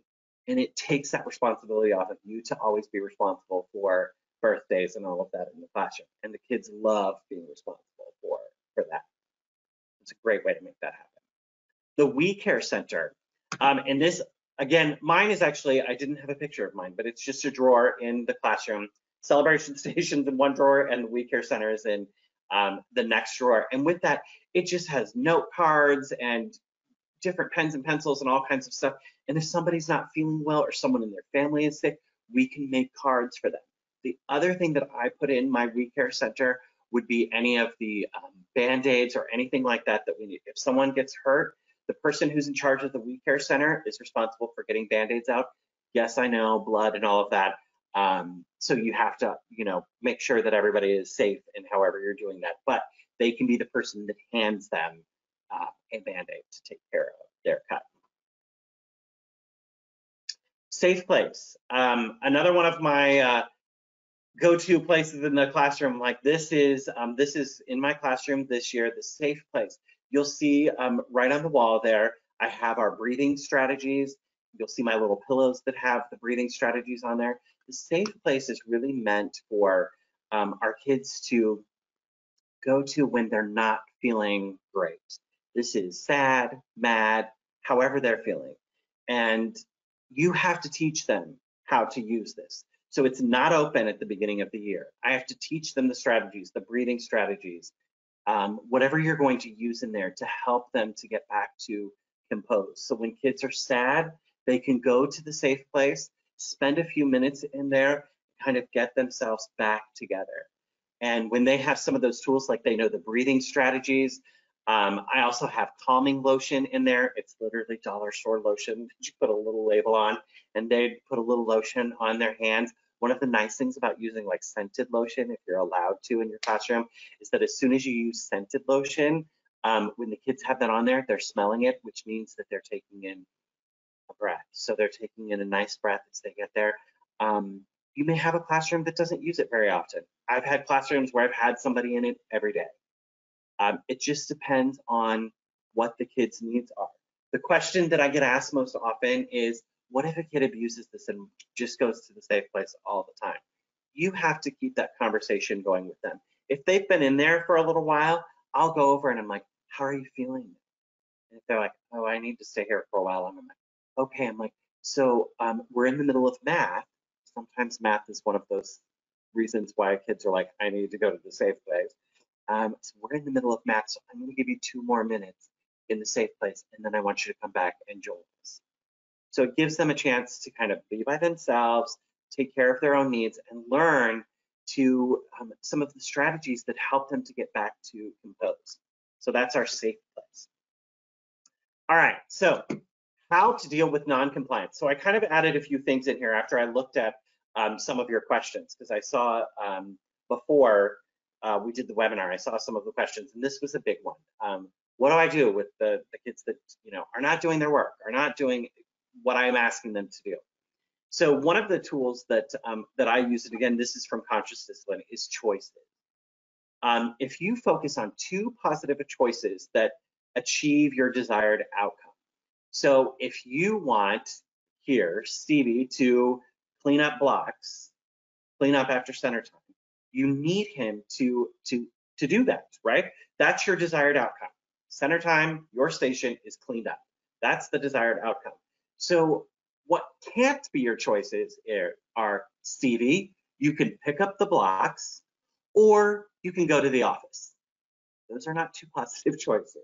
And it takes that responsibility off of you to always be responsible for birthdays and all of that in the classroom. And the kids love being responsible for that. It's a great way to make that happen. The We Care Center. And this, again, mine is actually, I didn't have a picture of mine, but it's just a drawer in the classroom. Celebration stations in one drawer and the We Care Center is in the next drawer. And with that, it just has note cards and different pens and pencils and all kinds of stuff. And if somebody's not feeling well or someone in their family is sick, we can make cards for them. The other thing that I put in my We Care Center would be any of the Band-Aids or anything like that that we need. If someone gets hurt, the person who's in charge of the We Care Center is responsible for getting Band-Aids out. Yes, I know, blood and all of that. So you have to, you know, make sure that everybody is safe in however you're doing that, but they can be the person that hands them a Band-Aid to take care of their cut. Safe place. Another one of my go-to places in the classroom, like this is in my classroom this year, the safe place. You'll see right on the wall there, I have our breathing strategies. You'll see my little pillows that have the breathing strategies on there. The safe place is really meant for our kids to go to when they're not feeling great. This is sad, mad, however they're feeling. And you have to teach them how to use this. So it's not open at the beginning of the year. I have to teach them the strategies, the breathing strategies, whatever you're going to use in there to help them to get back to compose. So when kids are sad, they can go to the safe place, spend a few minutes in there, kind of get themselves back together. And when they have some of those tools, like they know the breathing strategies, I also have calming lotion in there. It's literally dollar store lotion that you put a little label on, and they put a little lotion on their hands. One of the nice things about using like scented lotion, if you're allowed to in your classroom, is that as soon as you use scented lotion, when the kids have that on there, they're smelling it, which means that they're taking in a breath. So they're taking in a nice breath as they get there. You may have a classroom that doesn't use it very often. I've had classrooms where I've had somebody in it every day. It just depends on what the kids' needs are. The question that I get asked most often is, what if a kid abuses this and just goes to the safe place all the time? You have to keep that conversation going with them. If they've been in there for a little while, I'll go over and I'm like, how are you feeling? And if they're like, oh, I need to stay here for a while, I'm like, okay. I'm like, so we're in the middle of math. Sometimes math is one of those reasons why kids are like, I need to go to the safe place. So we're in the middle of math, so I'm going to give you 2 more minutes in the safe place, and then I want you to come back and join us. So it gives them a chance to kind of be by themselves, take care of their own needs, and learn to some of the strategies that help them to get back to compose. So that's our safe place. All right, so how to deal with non-compliance. So I kind of added a few things in here after I looked at some of your questions, because I saw before we did the webinar, I saw some of the questions, and this was a big one. What do I do with the kids that, you know, are not doing their work, are not doing what I'm asking them to do? So one of the tools that that I use, and again, this is from Conscious Discipline, is choices. If you focus on 2 positive choices that achieve your desired outcome. So if you want here, Stevie, to clean up blocks, clean up after center time, you need him to do that, right? That's your desired outcome. Center time, your station is cleaned up. That's the desired outcome. So what can't be your choices are, Stevie, you can pick up the blocks or you can go to the office. Those are not 2 positive choices.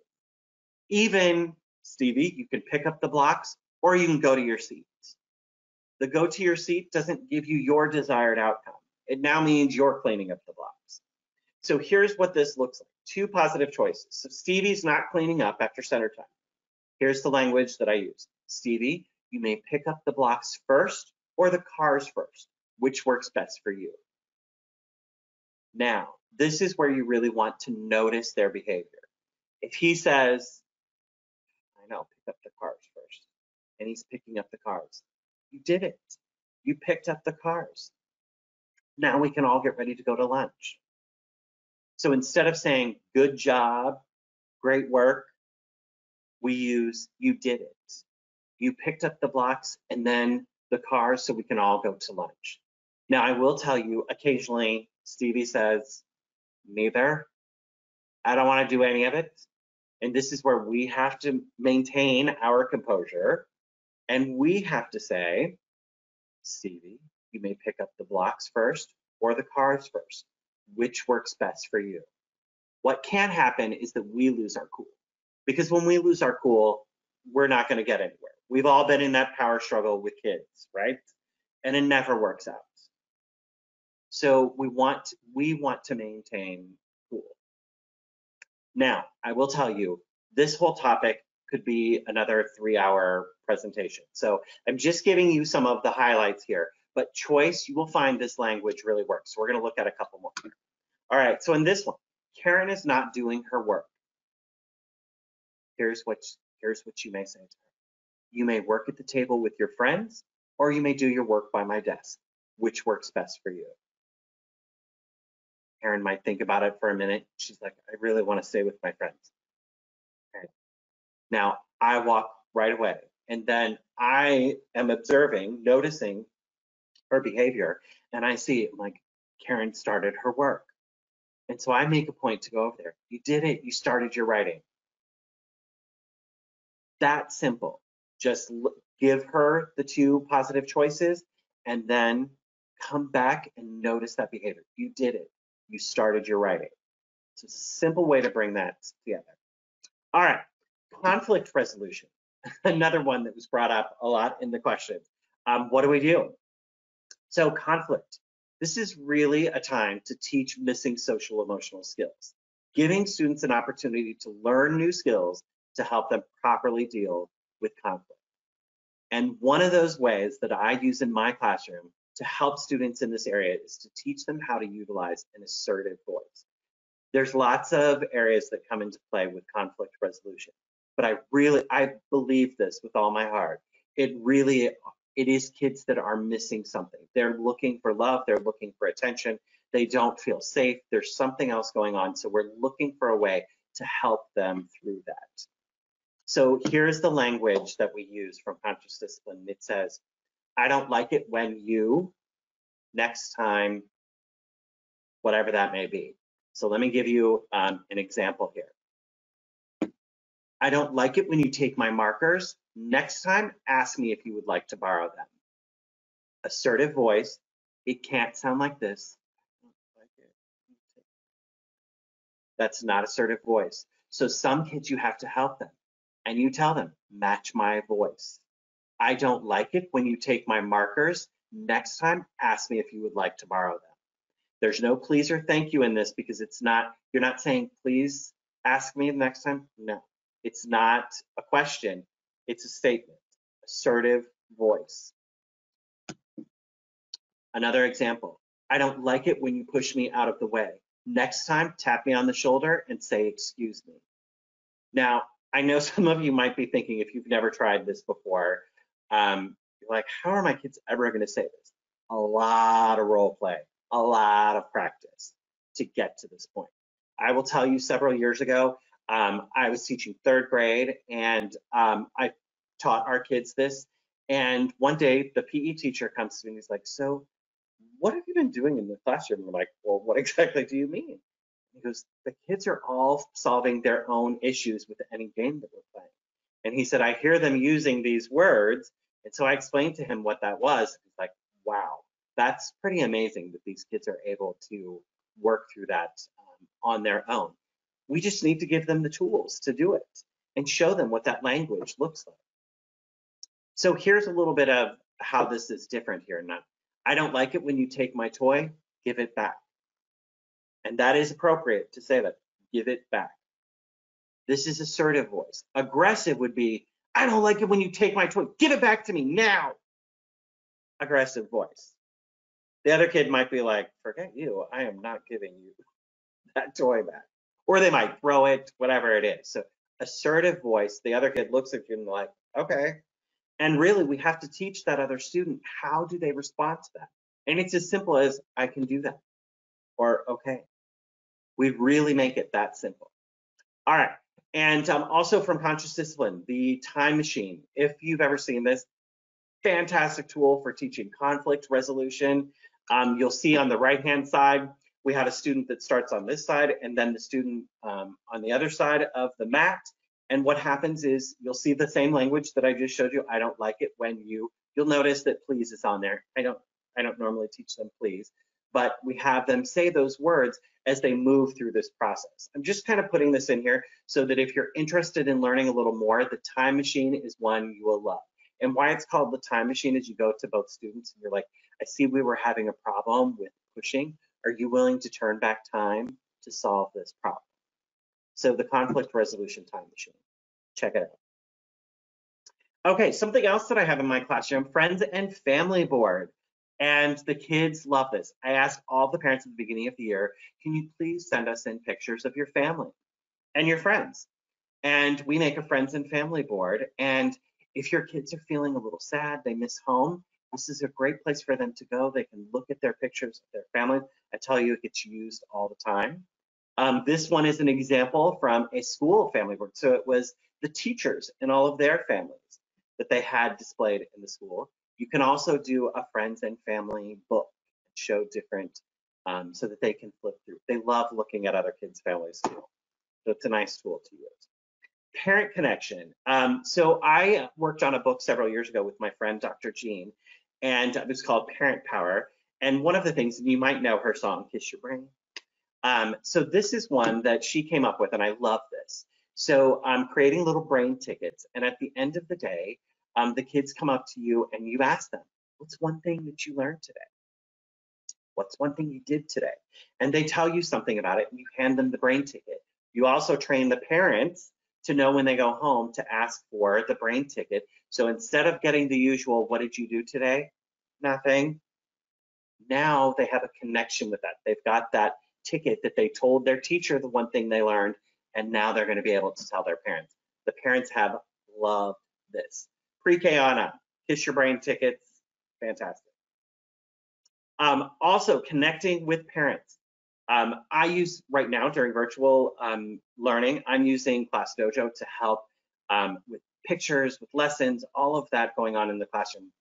Even, Stevie, you can pick up the blocks or you can go to your seat. The go to your seat doesn't give you your desired outcome. It now means you're cleaning up the blocks. So here's what this looks like. 2 positive choices. So Stevie's not cleaning up after center time. Here's the language that I use. Stevie, you may pick up the blocks first or the cars first, which works best for you. Now, this is where you really want to notice their behavior. If he says, I know, pick up the cars first, and he's picking up the cars, you did it. You picked up the cars. Now we can all get ready to go to lunch. So instead of saying, good job, great work, we use, you did it. You picked up the blocks and then the cars so we can all go to lunch. Now I will tell you, occasionally Stevie says, neither, I don't want to do any of it. And this is where we have to maintain our composure. And we have to say, Stevie, you may pick up the blocks first or the cars first, which works best for you. What can happen is that we lose our cool, because when we lose our cool, we're not going to get anywhere. We've all been in that power struggle with kids, right? And it never works out. So we want to maintain cool. Now, I will tell you, this whole topic could be another 3-hour presentation. So I'm just giving you some of the highlights here. But choice, you will find this language really works. So we're going to look at a couple more. All right, so in this one, Karen is not doing her work. Here's what you may say to her. You may work at the table with your friends, or you may do your work by my desk, which works best for you. Karen might think about it for a minute. She's like, I really want to stay with my friends. Okay. Now, I walk right away, and then I am observing, noticing her behavior, and I see, like, Karen started her work. And so I make a point to go over there. You did it, you started your writing. That simple. Just give her the 2 positive choices and then come back and notice that behavior. You did it. You started your writing. It's a simple way to bring that together. All right, conflict resolution. Another one that was brought up a lot in the question. What do we do? So conflict. This is really a time to teach missing social emotional skills, giving students an opportunity to learn new skills to help them properly deal with conflict. And one of those ways that I use in my classroom to help students in this area is to teach them how to utilize an assertive voice. There's lots of areas that come into play with conflict resolution, but I believe this with all my heart. It is kids that are missing something. They're looking for love, they're looking for attention, they don't feel safe, there's something else going on, so we're looking for a way to help them through that. So here's the language that we use from Conscious Discipline. It says, I don't like it when you, next time, whatever that may be. So let me give you an example here. I don't like it when you take my markers. Next time, ask me if you would like to borrow them. Assertive voice. It can't sound like this. That's not assertive voice. So some kids, you have to help them. And you tell them, match my voice. I don't like it when you take my markers. Next time, ask me if you would like to borrow them. There's no please or thank you in this because it's not, you're not saying, please ask me the next time. No, it's not a question. It's a statement, assertive voice. Another example, I don't like it when you push me out of the way. Next time, tap me on the shoulder and say, excuse me. Now, I know some of you might be thinking, if you've never tried this before, you're like, how are my kids ever going to say this? A lot of role play, a lot of practice to get to this point. I will tell you, several years ago, I was teaching third grade, and I taught our kids this. And one day, the PE teacher comes to me and he's like, so what have you been doing in the classroom? And we're like, well, what exactly do you mean? He goes, the kids are all solving their own issues with any game that we're playing. And he said, I hear them using these words. And so I explained to him what that was. He's like, wow, that's pretty amazing that these kids are able to work through that on their own. We just need to give them the tools to do it and show them what that language looks like. So here's a little bit of how this is different here. Now, I don't like it when you take my toy, give it back. And that is appropriate to say that, give it back. This is assertive voice. Aggressive would be, I don't like it when you take my toy, give it back to me now. Aggressive voice. The other kid might be like, forget you, I am not giving you that toy back. Or they might throw it, whatever it is. So assertive voice, the other kid looks at you and like, okay. And really, we have to teach that other student, how do they respond to that? And it's as simple as, I can do that, or okay. We really make it that simple. All right, and also from Conscious Discipline, the time machine. If you've ever seen this, fantastic tool for teaching conflict resolution. You'll see on the right-hand side, we have a student that starts on this side and then the student on the other side of the mat. And what happens is you'll see the same language that I just showed you. I don't like it when you, you'll notice that please is on there. I don't normally teach them please, but we have them say those words as they move through this process. I'm just kind of putting this in here so that if you're interested in learning a little more, the time machine is one you will love. And why it's called the time machine is you go to both students and you're like, I see we were having a problem with pushing. Are you willing to turn back time to solve this problem? So the conflict resolution time machine, check it out. Okay, something else that I have in my classroom, friends and family board. And the kids love this. I ask all the parents at the beginning of the year, can you please send us in pictures of your family and your friends? And we make a friends and family board. And if your kids are feeling a little sad, they miss home, this is a great place for them to go. They can look at their pictures of their family. I tell you, it gets used all the time. This one is an example from a school family board. So it was the teachers and all of their families that they had displayed in the school. You can also do a friends and family book, show different, so that they can flip through. They love looking at other kids' families too. So it's a nice tool to use. Parent connection. So I worked on a book several years ago with my friend, Dr. Jean, and it was called Parent Power. And one of the things, and you might know her song, Kiss Your Brain. So this is one that she came up with, and I love this. So I'm creating little brain tickets, and at the end of the day, the kids come up to you and you ask them, what's one thing that you learned today? What's one thing you did today? And they tell you something about it, and you hand them the brain ticket. You also train the parents to know when they go home to ask for the brain ticket. So instead of getting the usual, what did you do today? Nothing. Now they have a connection with that. They've got that ticket that they told their teacher the one thing they learned, and now they're going to be able to tell their parents. The parents have loved this. Pre-K on up, Kiss Your Brain tickets, fantastic. Also connecting with parents. I use right now during virtual learning, I'm using Class Dojo to help with pictures, with lessons, all of that going on in the classroom.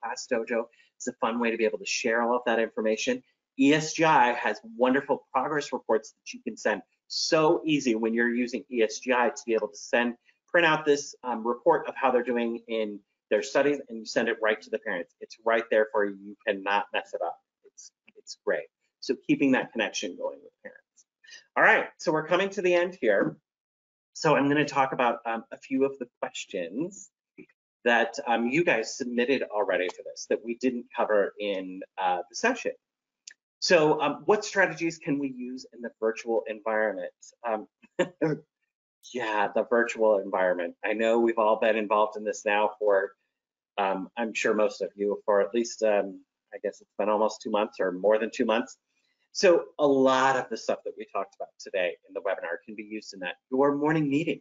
Class Dojo is a fun way to be able to share all of that information. ESGI has wonderful progress reports that you can send. So easy when you're using ESGI to be able to send, print out this report of how they're doing in their studies, and you send it right to the parents. It's right there for you. You cannot mess it up. It's great. So keeping that connection going with parents. All right, so we're coming to the end here. So I'm going to talk about a few of the questions that you guys submitted already for this that we didn't cover in the session. So what strategies can we use in the virtual environment? Yeah, the virtual environment. I know we've all been involved in this now for, I'm sure most of you, for at least, I guess it's been almost 2 months or more than 2 months. So a lot of the stuff that we talked about today in the webinar can be used in that. Your morning meeting.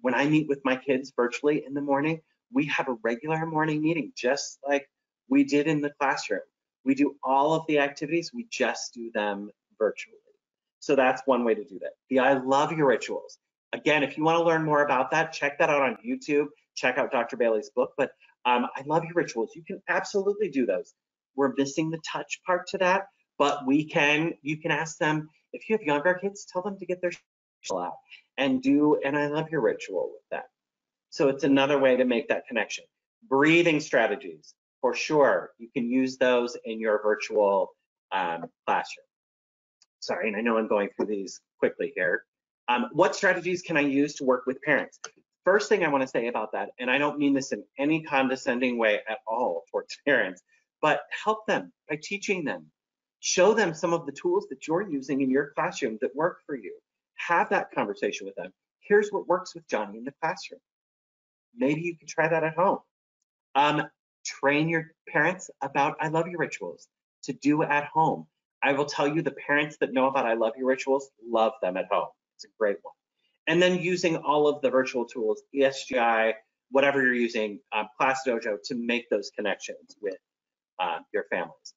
When I meet with my kids virtually in the morning, we have a regular morning meeting, just like we did in the classroom. We do all of the activities, we just do them virtually. So that's one way to do that. The I Love Your Rituals. Again, if you want to learn more about that, check that out on YouTube. Check out Dr. Bailey's book, but I Love Your Rituals. You can absolutely do those. We're missing the touch part to that, but we can, you can ask them, if you have younger kids, tell them to get their ritual out and do an I Love Your Ritual with that. So it's another way to make that connection. Breathing strategies, for sure. You can use those in your virtual classroom. Sorry, and I know I'm going through these quickly here. What strategies can I use to work with parents? First thing I want to say about that, and I don't mean this in any condescending way at all towards parents, but help them by teaching them. Show them some of the tools that you're using in your classroom that work for you. Have that conversation with them. Here's what works with Johnny in the classroom. Maybe you can try that at home. Train your parents about I Love Your Rituals to do at home. I will tell you, the parents that know about I Love Your Rituals love them at home. It's a great one. And then using all of the virtual tools, ESGI, whatever you're using, Class Dojo, to make those connections with your families.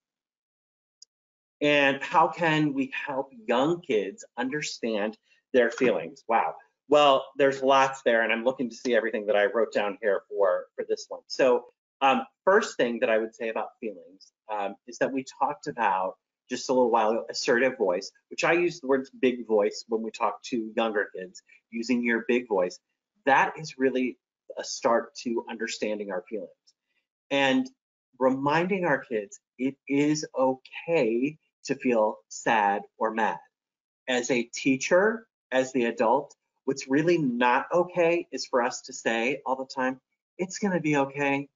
And how can we help young kids understand their feelings? Wow. Well, there's lots there, and I'm looking to see everything that I wrote down here for this one. So first thing that I would say about feelings is that we talked about just a little while ago, assertive voice, which I use the words big voice when we talk to younger kids, using your big voice. That is really a start to understanding our feelings. And reminding our kids, it is okay to feel sad or mad. As a teacher, as the adult, what's really not okay is for us to say all the time, it's going to be okay.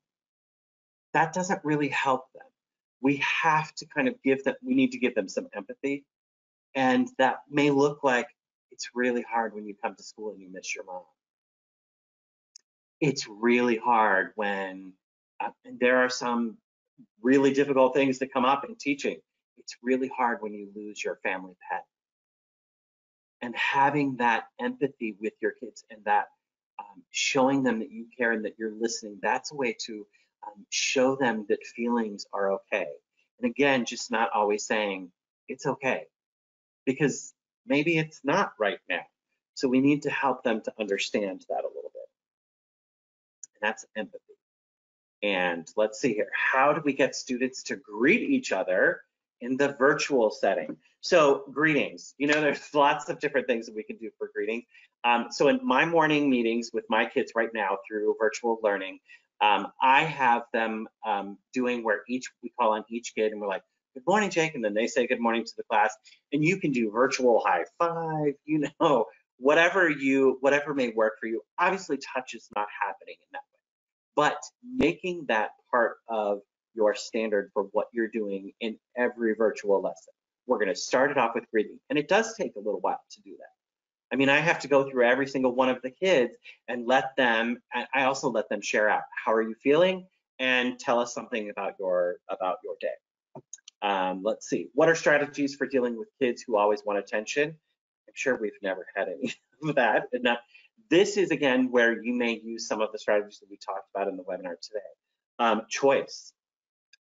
That doesn't really help them. We have to kind of give them, we need to give them some empathy. And that may look like, it's really hard when you come to school and you miss your mom. It's really hard when and there are some really difficult things that come up in teaching. It's really hard when you lose your family pet. And having that empathy with your kids and that showing them that you care and that you're listening, that's a way to show them that feelings are okay. And again, just not always saying it's okay, because maybe it's not right now. So we need to help them to understand that a little bit. And that's empathy. And let's see here, how do we get students to greet each other in the virtual setting? So greetings, you know, there's lots of different things that we can do for greetings. So in my morning meetings with my kids right now through virtual learning, I have them doing where each, we call on each kid and we're like, good morning, Jake. And then they say good morning to the class. And you can do virtual high five, you know, whatever may work for you. Obviously, touch is not happening in that way. But making that part of your standard for what you're doing in every virtual lesson. We're going to start it off with breathing. And it does take a little while to do that. I mean, I have to go through every single one of the kids and let them, and I also let them share out, how are you feeling? And tell us something about your day. Let's see, what are strategies for dealing with kids who always want attention? I'm sure we've never had any of that. Enough. This is, again, where you may use some of the strategies that we talked about in the webinar today. Choice,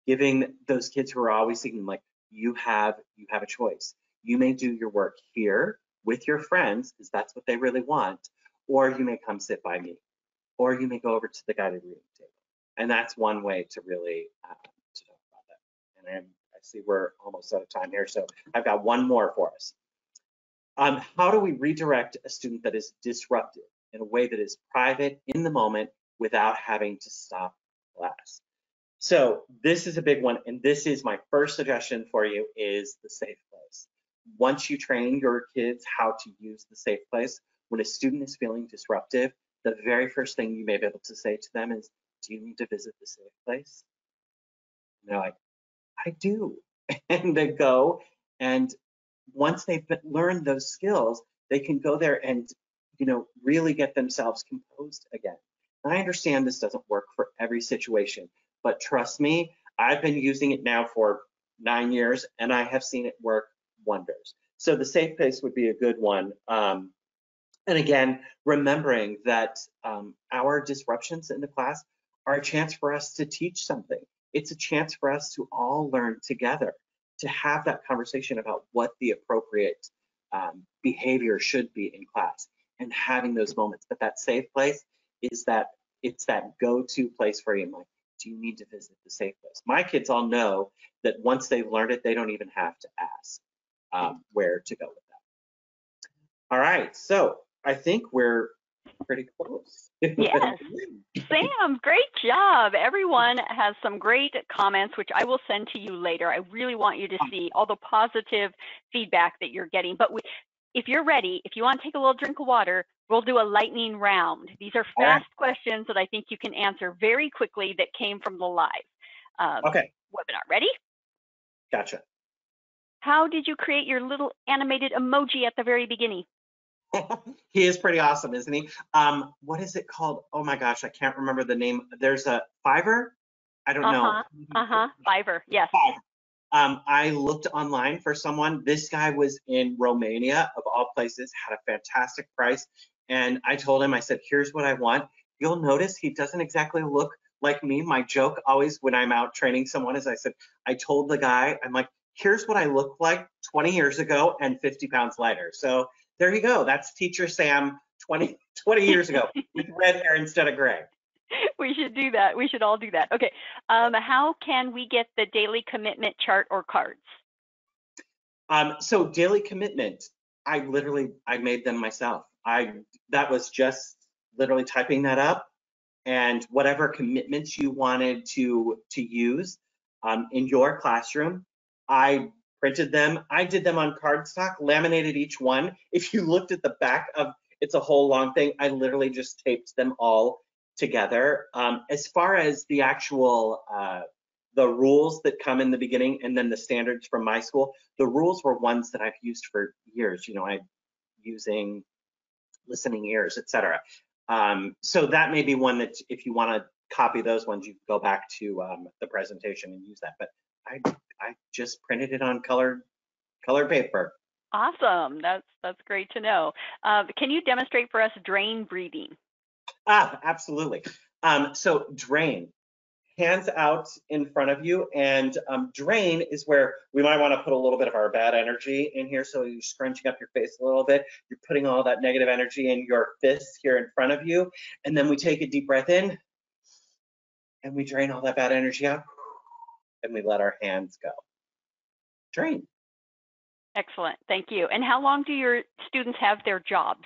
giving those kids who are always thinking like, you have a choice. You may do your work here with your friends because that's what they really want, or you may come sit by me, or you may go over to the guided reading table. And that's one way to really talk about that. And I see we're almost out of time here, so I've got one more for us. How do we redirect a student that is disruptive in a way that is private in the moment without having to stop class? So this is a big one, and this is my first suggestion for you, is the safe place. Once you train your kids how to use the safe place, when a student is feeling disruptive, the very first thing you may be able to say to them is, do you need to visit the safe place? And they're like, I do. And they go, and once they've learned those skills, they can go there and, you know, really get themselves composed again. And I understand this doesn't work for every situation, but trust me, I've been using it now for 9 years, and I have seen it work wonders. So the safe place would be a good one. And again, remembering that our disruptions in the class are a chance for us to teach something. It's a chance for us to all learn together, to have that conversation about what the appropriate behavior should be in class, and having those moments. But that safe place is that, it's that go-to place for you. Like, do you need to visit the safe place? My kids all know that once they've learned it, they don't even have to ask where to go with that. All right, so I think we're pretty close. Yes. Sam, great job. Everyone has some great comments, which I will send to you later. I really want you to see all the positive feedback that you're getting. But we, if you're ready, if you want to take a little drink of water, we'll do a lightning round. These are fast questions that I think you can answer very quickly that came from the live webinar. Ready? Gotcha. How did you create your little animated emoji at the very beginning? He is pretty awesome, isn't he? What is it called? Oh my gosh, I can't remember the name. There's a Fiverr? I don't know. Fiverr, yes. Fiverr. I looked online for someone. This guy was in Romania, of all places, had a fantastic price. And I told him, I said, here's what I want. You'll notice he doesn't exactly look like me. My joke always when I'm out training someone is I said, I told the guy, I'm like, here's what I looked like 20 years ago and 50 pounds lighter. So there you go. That's teacher Sam 20 years ago with red hair instead of gray. We should do that. We should all do that. Okay. How can we get the daily commitment chart or cards? So daily commitment, I made them myself. That was just literally typing that up, and whatever commitments you wanted to use in your classroom, I printed them. I did them on cardstock, laminated each one. If you looked at the back of, it's a whole long thing. I literally just taped them all together. As far as the actual the rules that come in the beginning and then the standards from my school, the rules were ones that I've used for years. You know, I'm using listening ears, etc. So that may be one that if you want to copy those ones, you can go back to the presentation and use that. But I just printed it on colored paper. Awesome. That's great to know. Can you demonstrate for us drain breathing? Ah, absolutely. So drain, hands out in front of you, and drain is where we might want to put a little bit of our bad energy in here. So you're scrunching up your face a little bit. You're putting all that negative energy in your fists here in front of you. And then we take a deep breath in, and we drain all that bad energy out, and we let our hands go. Drain. Excellent. Thank you. And how long do your students have their jobs?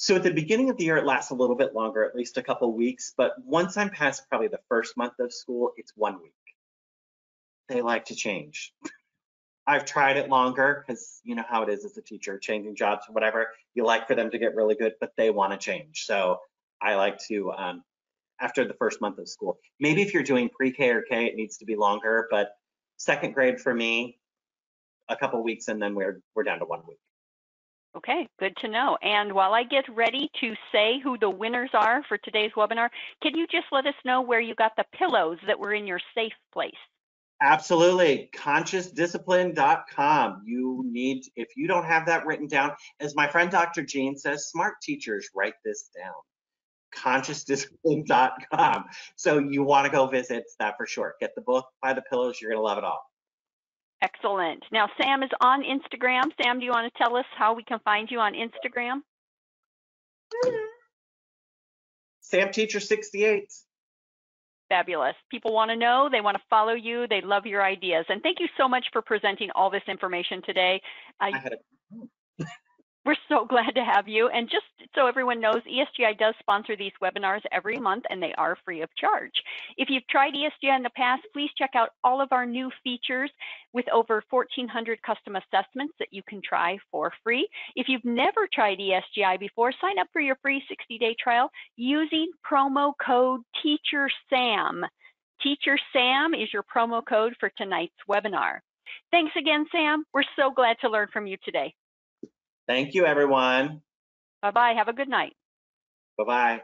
So at the beginning of the year, it lasts a little bit longer, at least a couple weeks. But once I'm past probably the first month of school, it's 1 week. they like to change. I've tried it longer because you know how it is as a teacher, changing jobs or whatever. You like for them to get really good, but they want to change. So I like to, after the first month of school, maybe if you're doing pre-K or K, it needs to be longer, but second grade for me, a couple weeks, and then we're down to 1 week. Okay, good to know. And while I get ready to say who the winners are for today's webinar, can you just let us know where you got the pillows that were in your safe place? Absolutely, ConsciousDiscipline.com. You need, if you don't have that written down, as my friend Dr. Jean says, smart teachers, write this down. ConsciousDiscipline.com. So you want to go visit that for sure. Get the book, buy the pillows, you're going to love it all. Excellent. Now, Sam is on Instagram. Sam, do you want to tell us how we can find you on Instagram? SamTeacher68. Fabulous. People want to know, they want to follow you, they love your ideas. And thank you so much for presenting all this information today. We're so glad to have you. And just so everyone knows, ESGI does sponsor these webinars every month, and they are free of charge. If you've tried ESGI in the past, please check out all of our new features with over 1,400 custom assessments that you can try for free. If you've never tried ESGI before, sign up for your free 60-day trial using promo code TEACHERSAM. TEACHERSAM is your promo code for tonight's webinar. Thanks again, Sam. We're so glad to learn from you today. Thank you, everyone. Bye-bye. Have a good night. Bye-bye.